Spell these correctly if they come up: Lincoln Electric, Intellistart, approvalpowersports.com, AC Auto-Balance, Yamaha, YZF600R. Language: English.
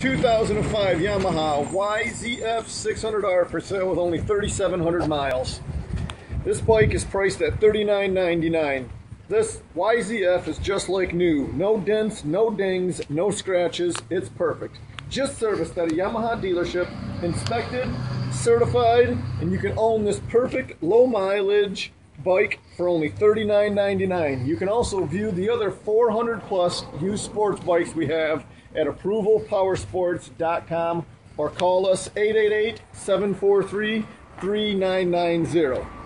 2005 Yamaha YZF600R for sale with only 3,700 miles. This bike is priced at $39.99. This YZF is just like new. No dents, no dings, no scratches. It's perfect. Just serviced at a Yamaha dealership, inspected, certified, and you can own this perfect low mileage bike for only $39.99. You can also view the other 400 plus used sports bikes we have at approvalpowersports.com or call us 888-743-3990.